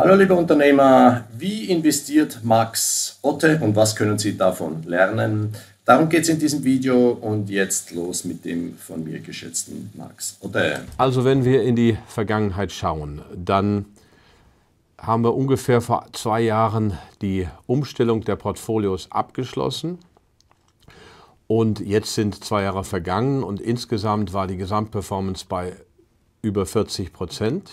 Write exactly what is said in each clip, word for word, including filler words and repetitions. Hallo liebe Unternehmer, wie investiert Max Otte und was können Sie davon lernen? Darum geht es in diesem Video und jetzt los mit dem von mir geschätzten Max Otte. Also wenn wir in die Vergangenheit schauen, dann haben wir ungefähr vor zwei Jahren die Umstellung der Portfolios abgeschlossen und jetzt sind zwei Jahre vergangen und insgesamt war die Gesamtperformance bei über vierzig Prozent.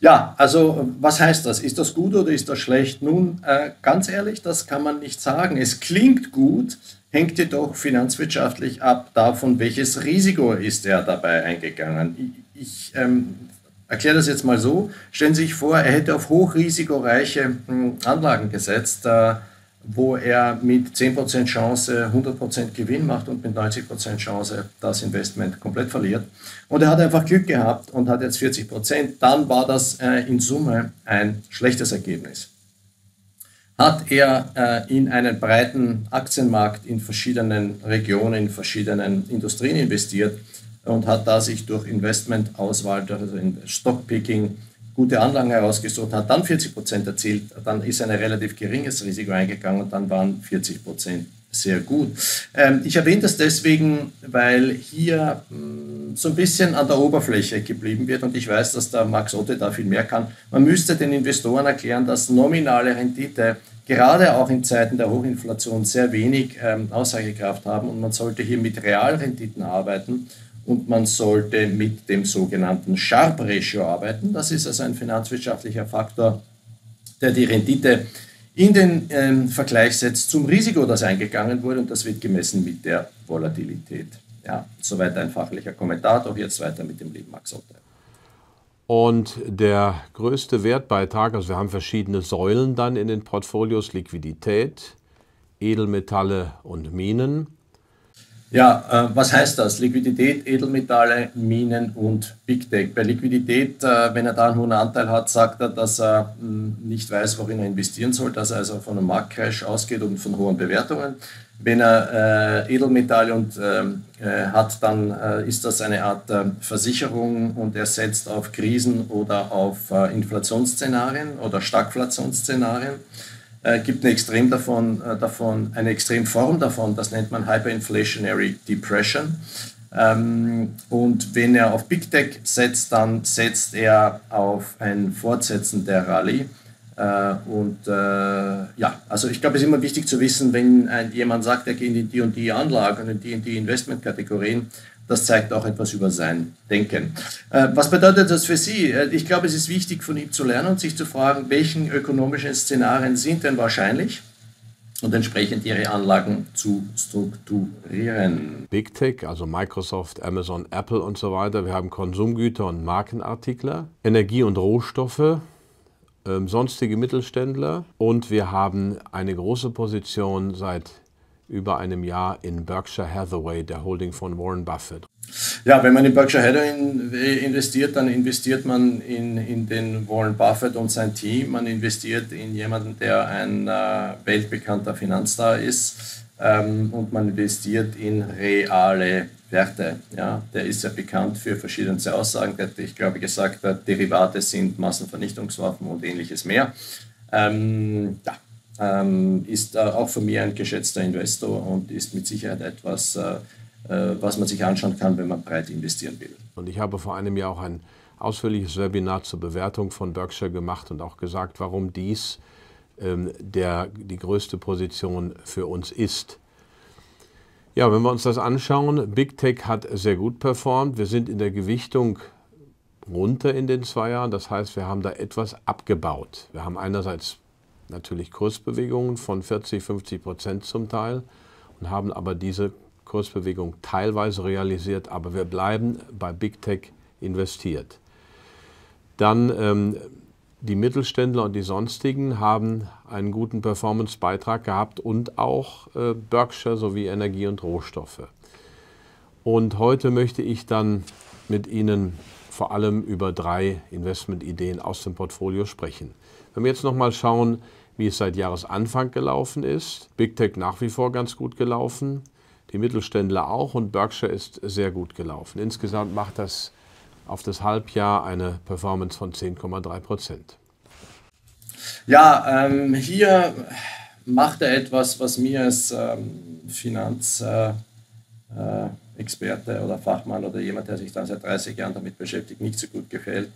Ja, also was heißt das? Ist das gut oder ist das schlecht? Nun, äh, ganz ehrlich, das kann man nicht sagen. Es klingt gut, hängt jedoch finanzwirtschaftlich ab davon, welches Risiko ist er dabei eingegangen. Ich, ich ähm, erkläre das jetzt mal so. Stellen Sie sich vor, er hätte auf hochrisikoreiche äh, Anlagen gesetzt, äh, wo er mit zehn Prozent Chance hundert Prozent Gewinn macht und mit neunzig Prozent Chance das Investment komplett verliert. Und er hat einfach Glück gehabt und hat jetzt vierzig Prozent. Dann war das äh, in Summe ein schlechtes Ergebnis. Hat er äh, in einen breiten Aktienmarkt in verschiedenen Regionen, in verschiedenen Industrien investiert und hat da sich durch Investmentauswahl, also Stockpicking, gute Anlagen herausgesucht, hat dann vierzig Prozent erzielt, dann ist ein relativ geringes Risiko eingegangen und dann waren vierzig Prozent sehr gut. Ähm, ich erwähne das deswegen, weil hier mh, so ein bisschen an der Oberfläche geblieben wird und ich weiß, dass der Max Otte da viel mehr kann. Man müsste den Investoren erklären, dass nominale Rendite gerade auch in Zeiten der Hochinflation sehr wenig ähm, Aussagekraft haben und man sollte hier mit Realrenditen arbeiten. Und man sollte mit dem sogenannten Sharpe-Ratio arbeiten. Das ist also ein finanzwirtschaftlicher Faktor, der die Rendite in den ähm, Vergleich setzt zum Risiko, das eingegangen wurde. Und das wird gemessen mit der Volatilität. Ja, soweit ein fachlicher Kommentar. Doch jetzt weiter mit dem lieben Max Otte. Und der größte Wertbeitrag, also wir haben verschiedene Säulen dann in den Portfolios, Liquidität, Edelmetalle und Minen. Ja, äh, was heißt das? Liquidität, Edelmetalle, Minen und Big Tech. Bei Liquidität, äh, wenn er da einen hohen Anteil hat, sagt er, dass er mh, nicht weiß, worin er investieren soll, dass er also von einem Marktcrash ausgeht und von hohen Bewertungen. Wenn er äh, Edelmetalle und, äh, hat, dann äh, ist das eine Art äh, Versicherung und er setzt auf Krisen oder auf äh, Inflationsszenarien oder Stagflationsszenarien. Äh, gibt eine extrem davon, äh, davon, eine extrem Form davon, das nennt man Hyperinflationary Depression. Ähm, und wenn er auf Big Tech setzt, dann setzt er auf ein Fortsetzen der Rallye. Äh, und äh, ja, also ich glaube, es ist immer wichtig zu wissen, wenn ein, jemand sagt, er geht in die und die Anlagen und in die und die Investmentkategorien, das zeigt auch etwas über sein Denken. Äh, was bedeutet das für Sie? Äh, ich glaube, es ist wichtig, von ihm zu lernen und sich zu fragen, welchen ökonomischen Szenarien sind denn wahrscheinlich und entsprechend Ihre Anlagen zu strukturieren. Big Tech, also Microsoft, Amazon, Apple und so weiter. Wir haben Konsumgüter und Markenartikler, Energie und Rohstoffe, äh, sonstige Mittelständler und wir haben eine große Position seit über einem Jahr in Berkshire Hathaway, der Holding von Warren Buffett. Ja, wenn man in Berkshire Hathaway investiert, dann investiert man in, in den Warren Buffett und sein Team. Man investiert in jemanden, der ein äh, weltbekannter Finanzstar ist ähm, und man investiert in reale Werte. Ja, der ist ja bekannt für verschiedenste Aussagen. Der hat, ich glaube, gesagt, Derivate sind Massenvernichtungswaffen und ähnliches mehr. Ähm, ja. Ähm, ist äh, auch von mir ein geschätzter Investor und ist mit Sicherheit etwas, äh, äh, was man sich anschauen kann, wenn man breit investieren will. Und ich habe vor einem Jahr auch ein ausführliches Webinar zur Bewertung von Berkshire gemacht und auch gesagt, warum dies ähm, der, die größte Position für uns ist. Ja, wenn wir uns das anschauen, Big Tech hat sehr gut performt. Wir sind in der Gewichtung runter in den zwei Jahren. Das heißt, wir haben da etwas abgebaut. Wir haben einerseits natürlich Kursbewegungen von vierzig, fünfzig Prozent zum Teil und haben aber diese Kursbewegung teilweise realisiert, aber wir bleiben bei Big Tech investiert. Dann ähm, die Mittelständler und die Sonstigen haben einen guten Performance-Beitrag gehabt und auch äh, Berkshire sowie Energie und Rohstoffe. Und heute möchte ich dann mit Ihnen vor allem über drei Investmentideen aus dem Portfolio sprechen. Wenn wir jetzt nochmal schauen, wie es seit Jahresanfang gelaufen ist, Big Tech nach wie vor ganz gut gelaufen, die Mittelständler auch und Berkshire ist sehr gut gelaufen. Insgesamt macht das auf das Halbjahr eine Performance von zehn Komma drei Prozent. Ja, ähm, hier macht er etwas, was mir als ähm, Finanzexperte äh, äh, oder Fachmann oder jemand, der sich dann seit dreißig Jahren damit beschäftigt, nicht so gut gefällt.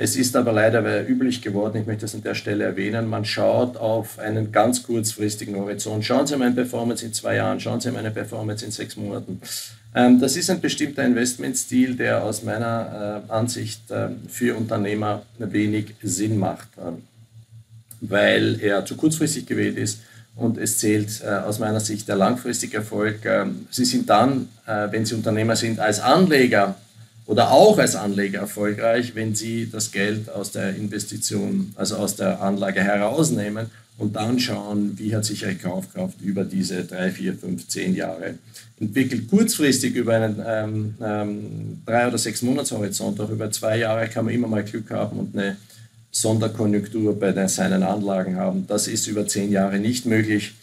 Es ist aber leider üblich geworden, ich möchte das an der Stelle erwähnen, man schaut auf einen ganz kurzfristigen Horizont. Schauen Sie meine Performance in zwei Jahren, schauen Sie meine Performance in sechs Monaten. Das ist ein bestimmter Investmentstil, der aus meiner Ansicht für Unternehmer wenig Sinn macht, weil er zu kurzfristig gewählt ist und es zählt aus meiner Sicht der langfristige Erfolg. Sie sind dann, wenn Sie Unternehmer sind, als Anleger oder auch als Anleger erfolgreich, wenn Sie das Geld aus der Investition, also aus der Anlage herausnehmen und dann schauen, wie hat sich Ihre Kaufkraft über diese drei, vier, fünf, zehn Jahre entwickelt. Kurzfristig über einen ähm, ähm, drei- oder sechs Monatshorizont, auch über zwei Jahre kann man immer mal Glück haben und eine Sonderkonjunktur bei den, seinen Anlagen haben. Das ist über zehn Jahre nicht möglich.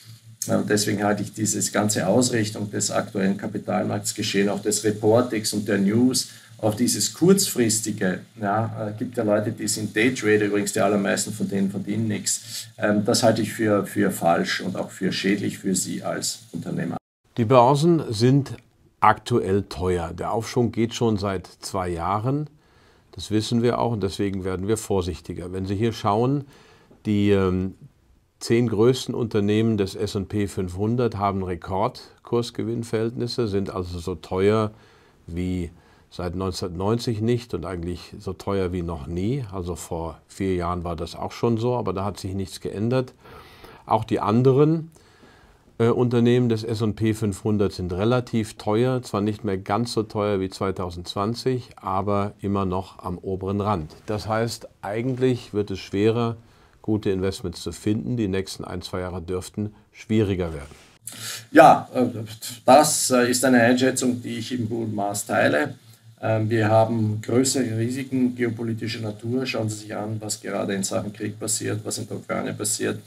Und deswegen halte ich diese ganze Ausrichtung des aktuellen Kapitalmarktsgeschehens, auch des Reportings und der News, auf dieses kurzfristige, ja, äh, gibt ja Leute, die sind Daytrader, übrigens die allermeisten von denen verdienen nichts. Ähm, das halte ich für, für falsch und auch für schädlich für Sie als Unternehmer. Die Börsen sind aktuell teuer. Der Aufschwung geht schon seit zwei Jahren. Das wissen wir auch und deswegen werden wir vorsichtiger. Wenn Sie hier schauen, die ähm, zehn größten Unternehmen des S und P fünfhundert haben Rekordkursgewinnverhältnisse, sind also so teuer wie seit neunzehnhundertneunzig nicht und eigentlich so teuer wie noch nie. Also vor vier Jahren war das auch schon so, aber da hat sich nichts geändert. Auch die anderen äh, Unternehmen des S und P fünfhundert sind relativ teuer, zwar nicht mehr ganz so teuer wie zweitausendzwanzig, aber immer noch am oberen Rand. Das heißt, eigentlich wird es schwerer, gute Investments zu finden. Die nächsten ein, zwei Jahre dürften schwieriger werden. Ja, das ist eine Einschätzung, die ich im hohen Maß teile. Wir haben größere Risiken geopolitischer Natur. Schauen Sie sich an, was gerade in Sachen Krieg passiert, was in der Ukraine passiert.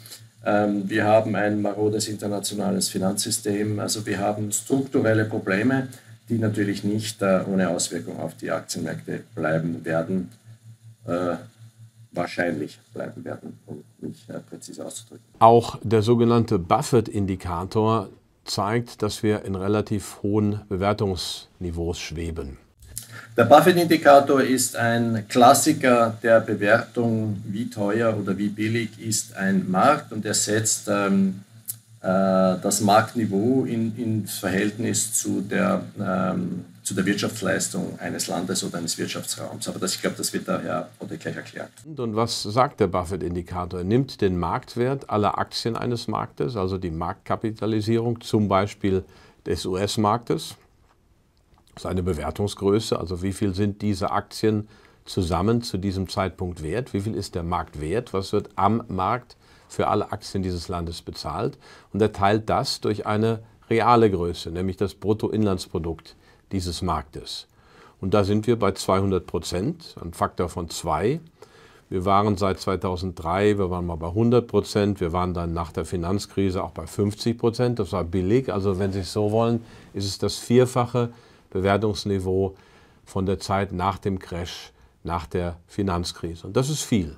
Wir haben ein marodes internationales Finanzsystem. Also wir haben strukturelle Probleme, die natürlich nicht ohne Auswirkung auf die Aktienmärkte bleiben werden, äh, wahrscheinlich bleiben werden, um mich präzise auszudrücken. Auch der sogenannte Buffett-Indikator zeigt, dass wir in relativ hohen Bewertungsniveaus schweben. Der Buffett-Indikator ist ein Klassiker der Bewertung, wie teuer oder wie billig ist ein Markt, und er setzt ähm, äh, das Marktniveau in, in Verhältnis zu der, ähm, zu der Wirtschaftsleistung eines Landes oder eines Wirtschaftsraums. Aber das, ich glaube, das wird der Herr Otte gleich erklären. Und was sagt der Buffett-Indikator? Er nimmt den Marktwert aller Aktien eines Marktes, also die Marktkapitalisierung zum Beispiel des U S-Marktes, eine Bewertungsgröße, also wie viel sind diese Aktien zusammen zu diesem Zeitpunkt wert, wie viel ist der Markt wert, was wird am Markt für alle Aktien dieses Landes bezahlt, und er teilt das durch eine reale Größe, nämlich das Bruttoinlandsprodukt dieses Marktes. Und da sind wir bei zweihundert Prozent, ein Faktor von zwei. Wir waren seit zweitausenddrei, wir waren mal bei hundert Prozent, wir waren dann nach der Finanzkrise auch bei fünfzig Prozent, das war billig, also wenn Sie es so wollen, ist es das Vierfache Bewertungsniveau von der Zeit nach dem Crash, nach der Finanzkrise. Und das ist viel.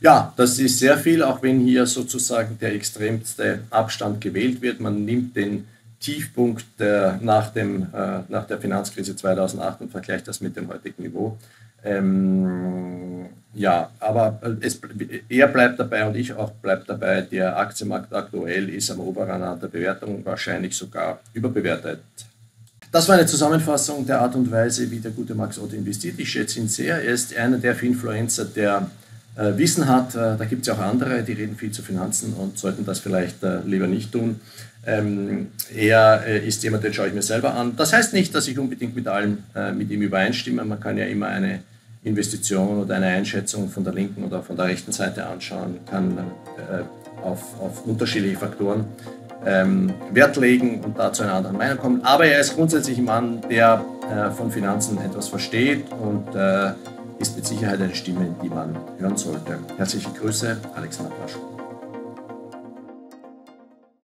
Ja, das ist sehr viel, auch wenn hier sozusagen der extremste Abstand gewählt wird. Man nimmt den Tiefpunkt der, nach, dem, äh, nach der Finanzkrise zweitausendacht und vergleicht das mit dem heutigen Niveau. Ähm, ja, aber es, er bleibt dabei und ich auch bleibt dabei, der Aktienmarkt aktuell ist am oberen Rand der Bewertung, wahrscheinlich sogar überbewertet. Das war eine Zusammenfassung der Art und Weise, wie der gute Max Otte investiert. Ich schätze ihn sehr. Er ist einer der Influencer, der äh, Wissen hat. Äh, da gibt es ja auch andere, die reden viel zu Finanzen und sollten das vielleicht äh, lieber nicht tun. Ähm, er äh, ist jemand, den schaue ich mir selber an. Das heißt nicht, dass ich unbedingt mit allem äh, mit ihm übereinstimme. Man kann ja immer eine Investition oder eine Einschätzung von der linken oder von der rechten Seite anschauen, kann äh, auf, auf unterschiedliche Faktoren Wert legen und da zu einer anderen Meinung kommen. Aber er ist grundsätzlich ein Mann, der äh, von Finanzen etwas versteht und äh, ist mit Sicherheit eine Stimme, die man hören sollte. Herzliche Grüße, Alexander Plaschko.